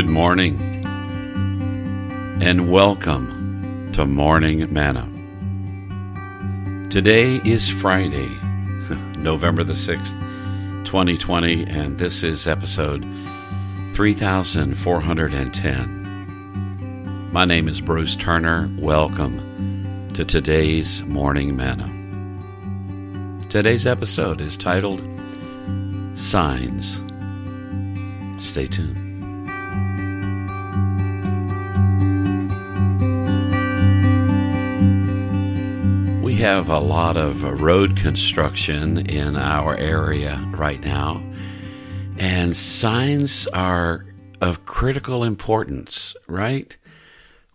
Good morning and welcome to Morning Manna. Today is Friday, November the 6th, 2020, and this is episode 3410. My name is Bruce Turner. Welcome to today's Morning Manna. Today's episode is titled Signs. Stay tuned. We have a lot of road construction in our area right now, and signs are of critical importance, right?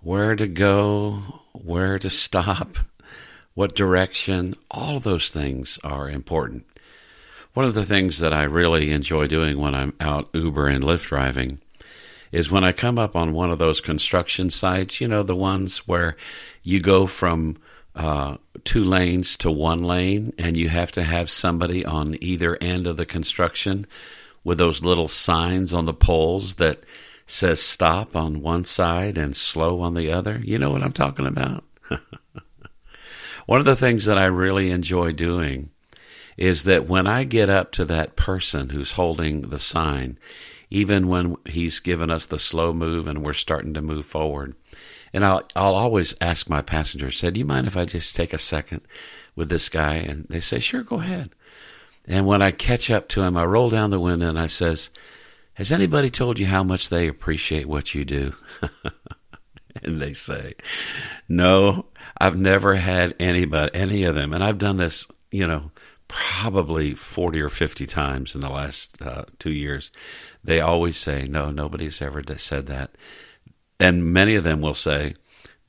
Where to go, where to stop, what direction, all of those things are important. One of the things that I really enjoy doing when I'm out Uber and Lyft driving is when I come up on one of those construction sites, you know, the ones where you go from two lanes to one lane, and you have to have somebody on either end of the construction with those little signs on the poles that says stop on one side and slow on the other. You know what I'm talking about? One of the things that I really enjoy doing is that when I get up to that person who's holding the sign, even when he's given us the slow move and we're starting to move forward, and I'll always ask my passengers, say, do you mind if I just take a second with this guy? And they say, sure, go ahead. And when I catch up to him, I roll down the window and I says, has anybody told you how much they appreciate what you do? And they say, no, I've never had any of them. And I've done this, you know, probably 40 or 50 times in the last 2 years. They always say, no, nobody's ever said that. And many of them will say,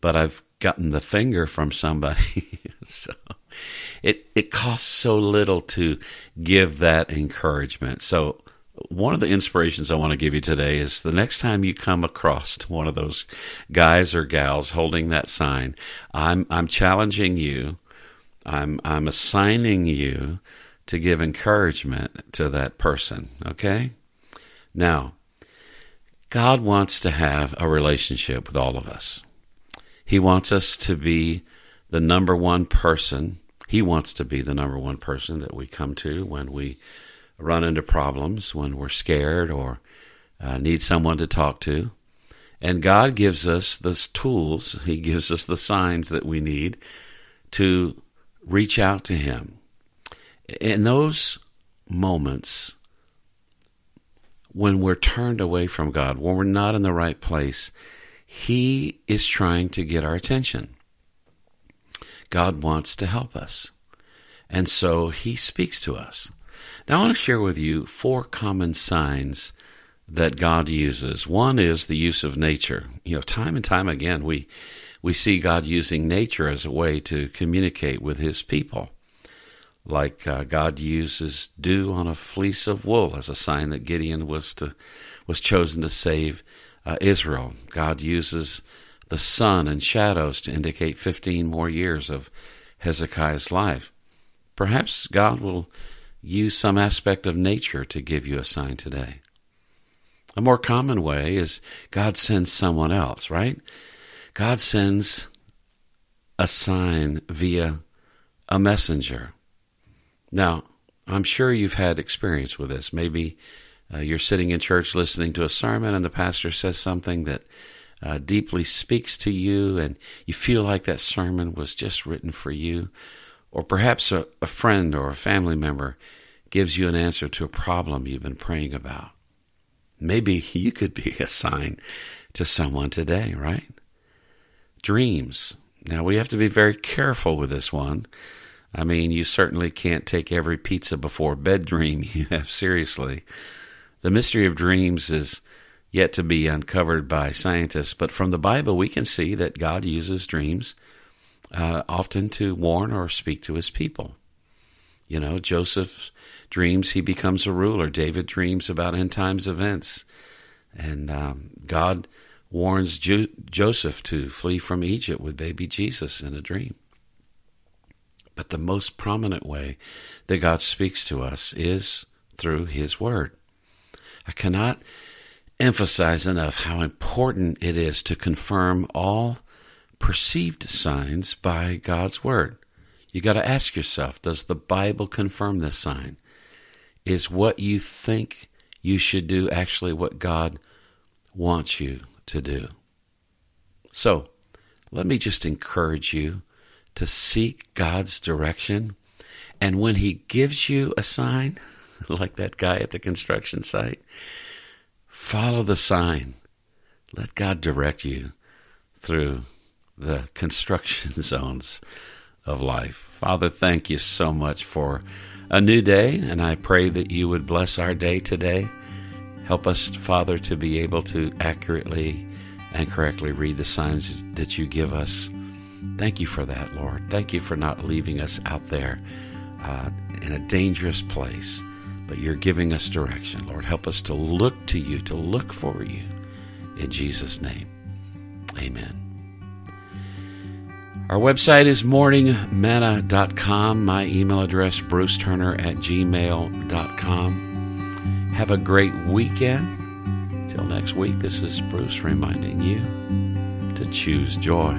but I've gotten the finger from somebody. So it costs so little to give that encouragement. So one of the inspirations I want to give you today is the next time you come across one of those guys or gals holding that sign, I'm challenging you. I'm assigning you to give encouragement to that person, okay? Now, God wants to have a relationship with all of us. He wants us to be the number one person. He wants to be the number one person that we come to when we run into problems, when we're scared or need someone to talk to. And God gives us the tools. He gives us the signs that we need to reach out to Him. In those moments, when we're turned away from God, when we're not in the right place, He is trying to get our attention. God wants to help us. And so He speaks to us. Now I want to share with you 4 common signs that God uses. One is the use of nature. You know, time and time again, we see God using nature as a way to communicate with His people. Like God uses dew on a fleece of wool as a sign that Gideon was chosen to save Israel. God uses the sun and shadows to indicate 15 more years of Hezekiah's life. Perhaps God will use some aspect of nature to give you a sign today. A more common way is God sends someone else, right? God sends a sign via a messenger. Now, I'm sure you've had experience with this. Maybe you're sitting in church listening to a sermon and the pastor says something that deeply speaks to you and you feel like that sermon was just written for you. Or perhaps a friend or a family member gives you an answer to a problem you've been praying about. Maybe you could be a sign to someone today, right? Dreams. Now, we have to be very careful with this one. I mean, you certainly can't take every pizza before bed dream you have seriously. The mystery of dreams is yet to be uncovered by scientists, but from the Bible we can see that God uses dreams often to warn or speak to His people. You know, Joseph dreams he becomes a ruler. David dreams about end times events. And God warns Joseph to flee from Egypt with baby Jesus in a dream. But the most prominent way that God speaks to us is through His Word. I cannot emphasize enough how important it is to confirm all perceived signs by God's Word. You got to ask yourself, does the Bible confirm this sign? Is what you think you should do actually what God wants you to do? So, let me just encourage you to seek God's direction. And when He gives you a sign, like that guy at the construction site, follow the sign. Let God direct you through the construction zones of life. Father, thank you so much for a new day, and I pray that you would bless our day today. Help us, Father, to be able to accurately and correctly read the signs that you give us. Thank you for that, Lord. Thank you for not leaving us out there in a dangerous place, but you're giving us direction. Lord, help us to you, to look for you. In Jesus' name, amen. Our website is morningmanna.com. My email address, bruceturner@gmail.com. Have a great weekend. Till next week, this is Bruce reminding you to choose joy.